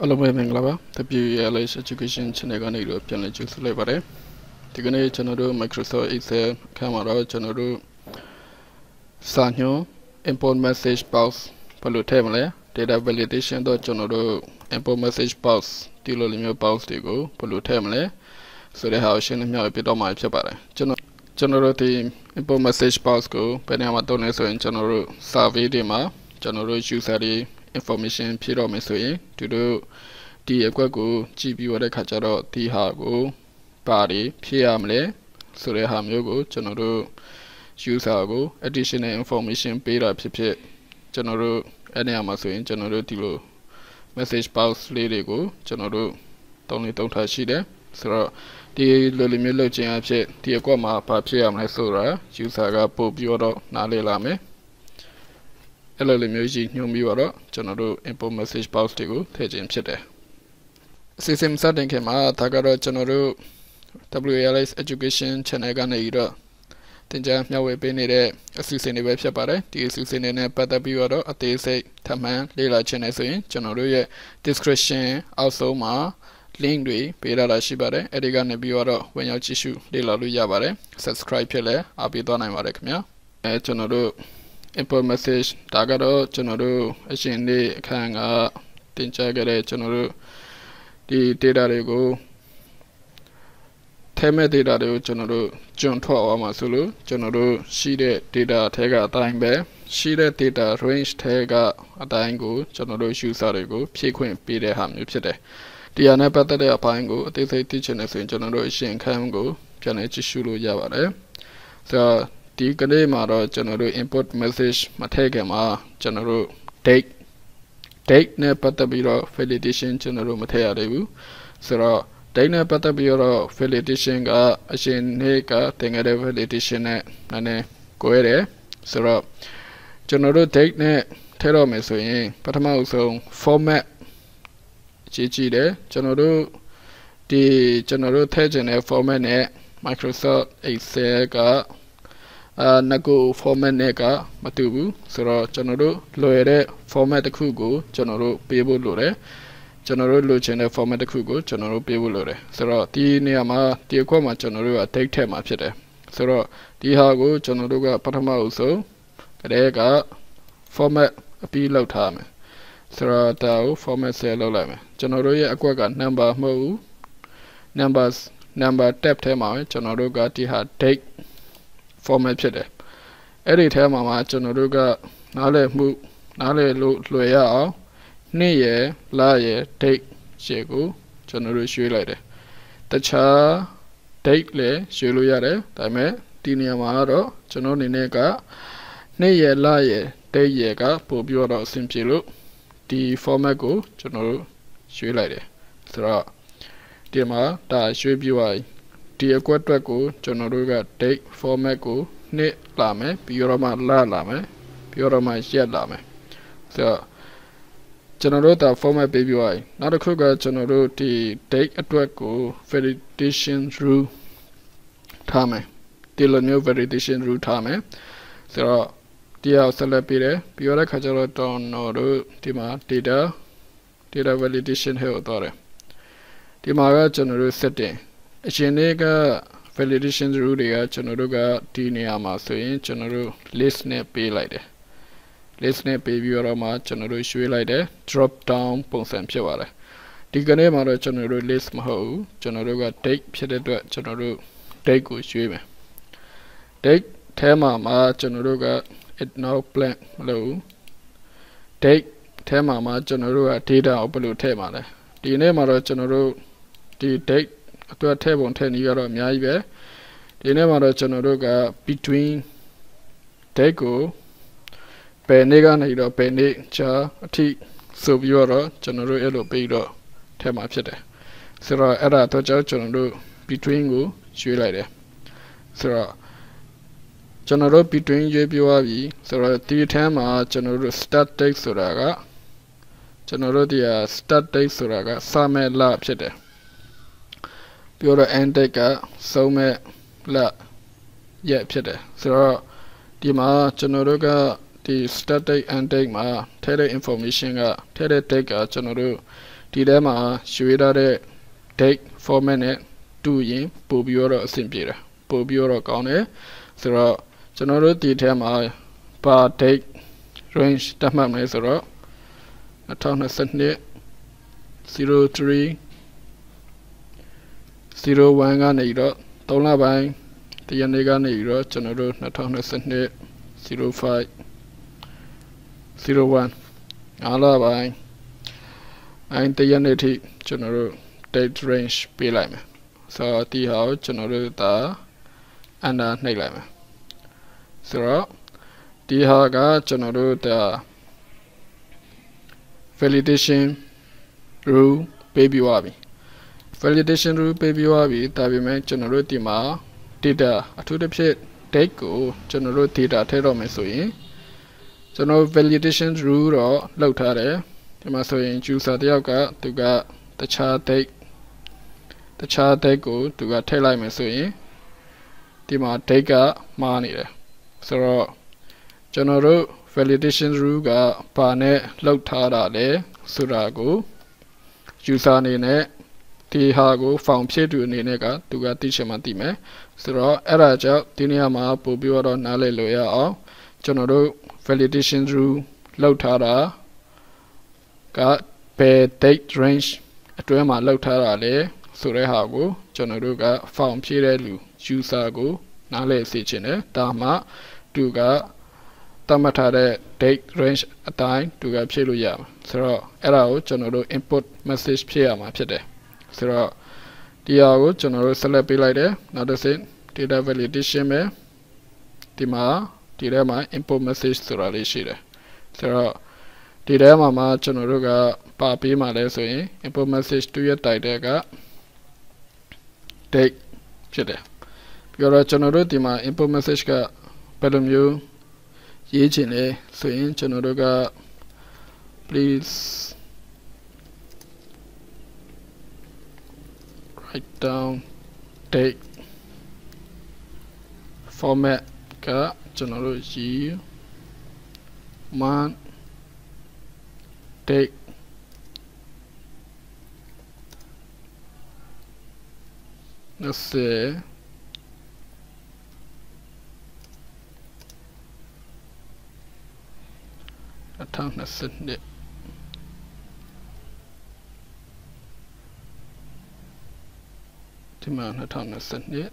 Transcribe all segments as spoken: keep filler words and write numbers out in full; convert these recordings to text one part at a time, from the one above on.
Hello, everyone. The W L H Education Channel is a channel that is Microsoft Excel camera channel. Sanyo Input Message Pause Palu Temple Data Validation dot channel Input Message Pause Tilo Limio Pause Tigo Palu Temple. So the house in my bit of my chapter. General team Input Message Pause go Penamatones and General Savidima General Usari. Information Piro Messui to do the Equago, G B O de Cacharo, Tihago, Pari, Piamle, Sureham Yogo, General Usago, additional information Pira Pipe, General Anamasu, General Tilo, Message Pause Lego, General Tony Tontashide, Sura, the Lulimilo Janache, Tiakoma, Papiam, Sura, Usaga, Pobioro, Nale Lame. Hello, music, new mirror, general import message box to go, Tajim Chede. System setting came out, Tagara general W L S Education Channel Ganera. Tinja, now we've been a assistant web shepherd, the assistant in a better bureau, a day say, Taman, Lila Chenesi, general discretion, also ma, Lingui, Pira Shibare, Edigan Bureau, when your tissue, Lila Luyabare, subscribe Pele, Abidona Marekmia, a general. Import message Tagado General Ashindi Kanga Tinchagare General the data go Teme data general John Twa Masulu General Shide data Tega Tang Bear Shide data range Tega Atango General Shusarego Piquin Pide Ham Upside the Anapata de Apango this a teaching as in General Shin Kango Janichi Shulu Yavare the The Kademara general input message Mategama general take take ne patabiro validation general Matea review. So, take ne patabiro validation ga ashin neka tengare validation nane koere. So, general take ne tero mesoing patama usong format chichi de general the general tegene format ne Microsoft Excel ga. Uh, Nago format nega matubu, Sura General Loere format Kugo, General Bibu Lore, General Lucene format Kugo, General Bibu Lore, Sura Di Niama, Diakoma General, take time up here, Sura Dihago, General Patamauso, Rega format below time, Sura Tao format cello lame, General Aquaga number mo numbers number tap time out, General Gatiha take. Format today. Every time I general got Nale Mook, Nale Loya, Nye, Laye, take Shego, General Shulade. The cha take le, Shuluyade, Dame, Diniamaro, General Nega, Nye, Laye, De Yega, Pobuora, Simchilu, the former go, General Shulade. Thra Dima, Da Shubui. The Quadrago, General take Formago, Ne Lame, Piorama La Lame, Piorama Shed Lame. The General da Forma B B I, not a cooker general the take a drago, validation through Tame. The new validation through Tame. The Dia Salapire, Piora Cajaro Don Noro, Tima, Dida, Dida validation Heodore. The Mara general setting. Genega validation rudia chanoruga tiniama so in chanaru listener pay light. Listener pay viorama chanaru shui light drop down ponsam chevare. Diganemara chanaru list maho, chanaruga take pshedua chanaru take go shui. Take tema ma chanaruga it now blank low. Take tema ma chanaruga tida opalu temare. Dinemara chanaru di take. To a table on ten year of Miaibe, the name of Chanaruga between Tego, Benegan, Edo, Bene, Cha, T, Subioro, General Elo Bedo, Temapete. Sera Era Tocha Chanaru, between Gu, Shulade. Sera General between J B Y, Sera three time are General Start Take Suraga, General Dia Start Take Suraga, Same La Pete. Bureau and Dega, so me la yet, Peter. So, Dima, Generoga, the static ending ma tele information ga tele take ga chon do di le ma ywe da de date format ne tu yin po pi yo do a sin pye da po pi yo do kaung de so do chon do di the ma ba date range tat mat mai so do twenty twenty-two oh three oh one ga nei do three la bai the yane ga nei do chon do twenty twenty-two oh five oh one ala bai and the unity general date range be like so the how general da and a like so the how ga general the validation rule baby wabi validation rule baby wabi tabi me general the ma data to the pit take go general data tero me so yin general validation rule ro laut tha de ma so yin user tyaw ka tu ka tacha date tacha date ko tu ka thai lai me so yin di ma date ka ma ni de so ro general validation rule ka ba ne laut tha da le so da ko user ne ne ti ha ko form phit tu ne ne ka tu ka ti chin ma ti me so ro a ra jaw di niya ma po pi wa do na le lo ya aw chon do validation rule laut tha da ka pe date range atwin ma laut tha da le so de ha ko chon do ka form phit de lu user ko na le se chin de ta ma tu ka tamat tha de date range atain tu ka phit lo ya so ro a ra ko chon do input message phit ya ma phit de so ro Diago general select like that. Now that's it. Data validation me. Tima, data ma input message surali shire. So data ma ma general ga papi ma le so yin input message to your data ga take shire. Your general tima input message ga belum you ye chin le so yin general ga please. Write down date format ka general year month date let's say a time let's send it man atana sentne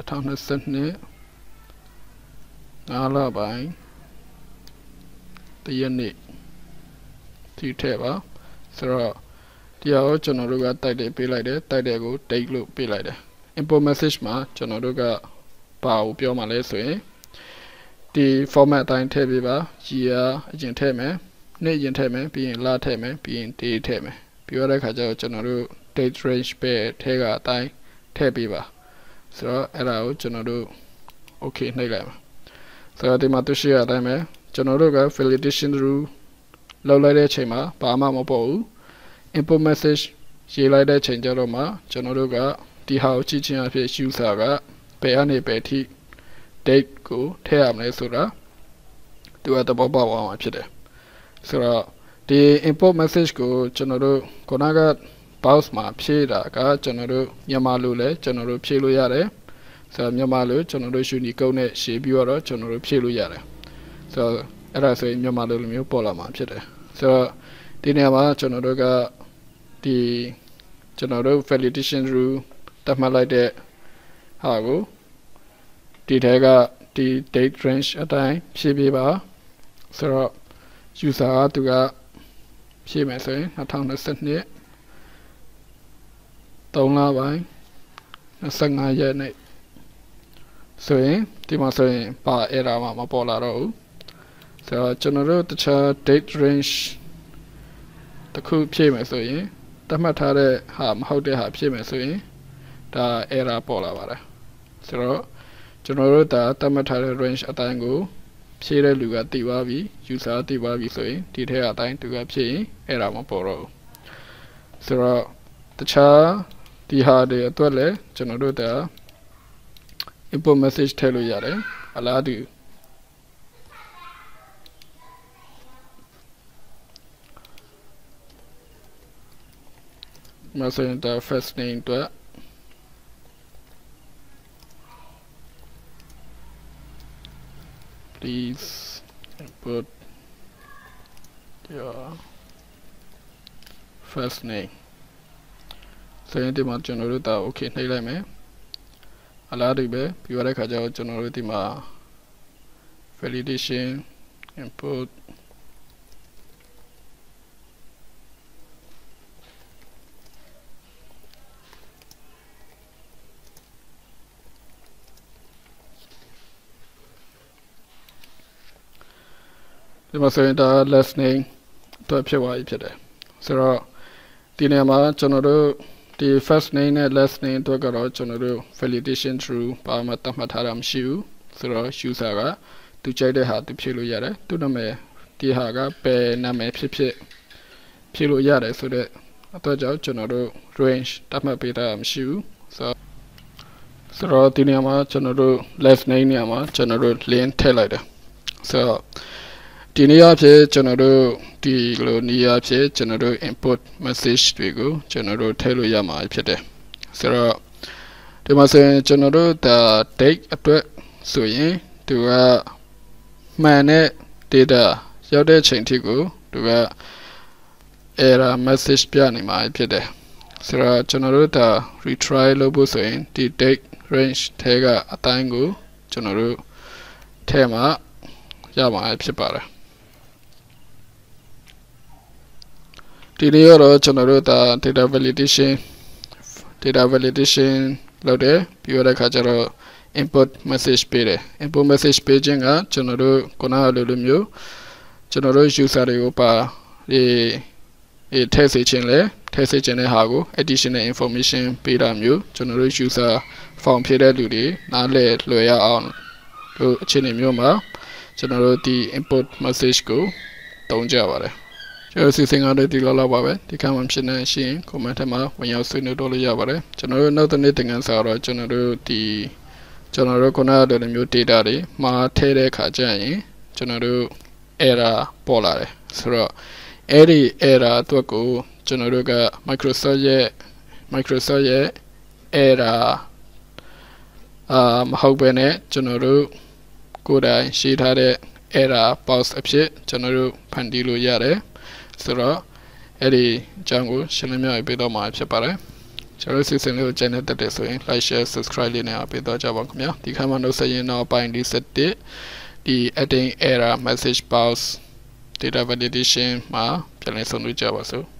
atana sentne ala bai the ne ti the ba so ro dia o chon do ga tai de pe lai de tai de ko date lo pe lai de input message ma chon do ga ba o pyo ma le so yin ti format atain the pe ba year a yin the me ne yin the me pi yin la the me pi yin day the me pyo da kha ja chon do date range pe the ga atain Happy, so allow general okay. Negative, so the Matusia time, general validation rule, low light chamber, Bama Mopo, input message, she light changer, general ga, the how teaching of his user ga, pay any petty, date go, team nesura, do at the Boba one chide. So the input message go, general Konaga. Pause ma phit da ka chon do myanmar lo le chon do phit lo ya de so myanmar lo chon do shuni kaung ne she pi wa do chon do phit lo ya de so a ra so myanmar lo lo myo paw la ma phit de so di ne ma chon do ka di chon do validation rule tat mat lai de ha ko di thae ka di date range atain phit pi ba so user ga tu ka phit mai so yin twenty twenty-two Tong la bai sang a ye ne so yin ti ma so yin ba error ma ma paw la do so chon do ta cha date range ta khu phit mai so yin tat mat tha de ha ma hot de ha phit mai so yin da error paw la ba da so chon do da tat mat tha de range atain ko phit de lu ga ti ba bi user ti ba bi so yin ti the atain tu ga phit yin error ma paw do so ta cha Di ha de atwat le chon do da input message the lo ya de ala du message interface into please input your first name. So in the month January, that okay, Naila me. Alaribe, Pivara Kaja January, the ma validation input. The message that last name to appear why today. So the first name and last name to validation through Paramataram Shu, so Shu Saga, to check the heart to Pilu Yare, to Name, Tihaga, Pe Name Pilu Yare, so that Ataja Chonoro range Tamapita Shu, so Tinama Chonoro last name Yama Chonoro Lane Taylor. So Tinia P Chonoro Tiglonia P Chonoro input message to go Chonoro Telu Yama Pede. So the message Chonoro the take up to so ye to a mane data Yode Chantigo to a era message pianima Pede. So Chonoro the retry lobo so in the take range tega a tango Chonoro Tema Yama Pipara. Tinioro Chonorota data validation data validation loaded Pura Kajaro input message page. Input message paging a Chonoro Kona Lulumio Chonoro Jusariopa the a test chinle test hago additional information pidamu Chonoro user found Peter Ludi Nale Loya on Chinimuma Chonoro the input message go down Java. Just using other Dilalawa, the Kamshin and Shin, Comatama, when you see no dollar Yavare, General not anything and Sarah, General the General Conado, the Muti Dari, Ma Tere Kajani, General Era Polare, Sra. Eri Era Toko, General Microsoft Microsoft Era Mahogene, General Koda, she had a Era Pass Upshit, General Pandilu Yare. So, Eddie Django, Shinamia, a bit of my chapare. Charles is a new channel that is doing like share, subscribe, and a bit of Javakumia. The command also you know by this day. The adding error message box data validation ma, Janice on the Java so.